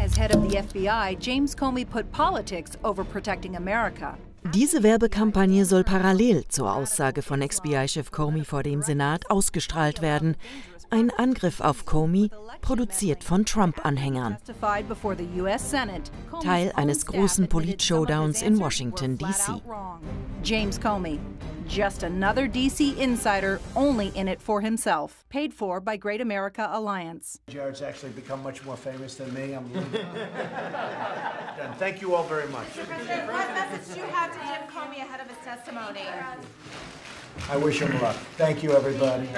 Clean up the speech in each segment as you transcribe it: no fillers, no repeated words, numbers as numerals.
As head of the FBI, James Comey put politics over protecting America. Diese Werbekampagne soll parallel zur Aussage von FBI-Chef Comey vor dem Senat ausgestrahlt werden. Ein Angriff auf Comey, produziert von Trump-Anhängern. Teil eines großen Polit-Showdowns in Washington, D.C. James Comey, just another D.C. insider, only in it for himself. Paid for by Great America Alliance. Jared's actually become much more famous than me. I'm thank you all very much. President, what message do you have to Jim Comey ahead of his testimony? I wish him luck. Thank you, everybody.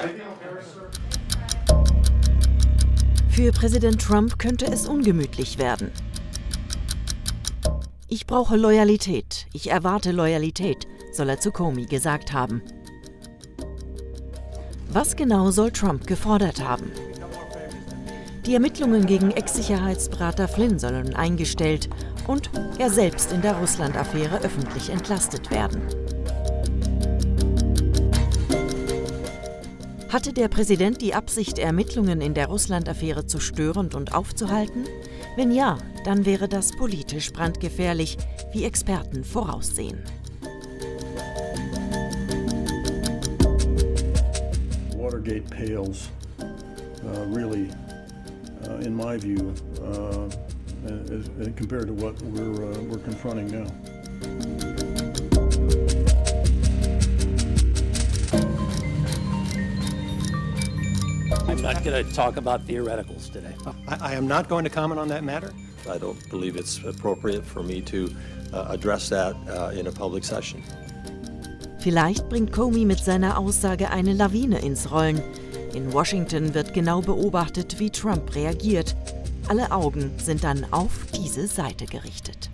Für Präsident Trump könnte es ungemütlich werden. Ich brauche Loyalität, ich erwarte Loyalität, soll er zu Comey gesagt haben. Was genau soll Trump gefordert haben? Die Ermittlungen gegen Ex-Sicherheitsberater Flynn sollen eingestellt und er selbst in der Russland-Affäre öffentlich entlastet werden. Hatte der Präsident die Absicht, Ermittlungen in der Russland-Affäre zu stören und aufzuhalten? Wenn ja, dann wäre das politisch brandgefährlich, wie Experten voraussehen. Watergate pales, really, in my view, compared to what we're confronting now. I'm not going to talk about theoreticals today. I am not going to comment on that matter. I don't believe it's appropriate for me to address that in a public session. Vielleicht bringt Comey mit seiner Aussage eine Lawine ins Rollen. In Washington wird genau beobachtet, wie Trump reagiert. Alle Augen sind dann auf diese Seite gerichtet.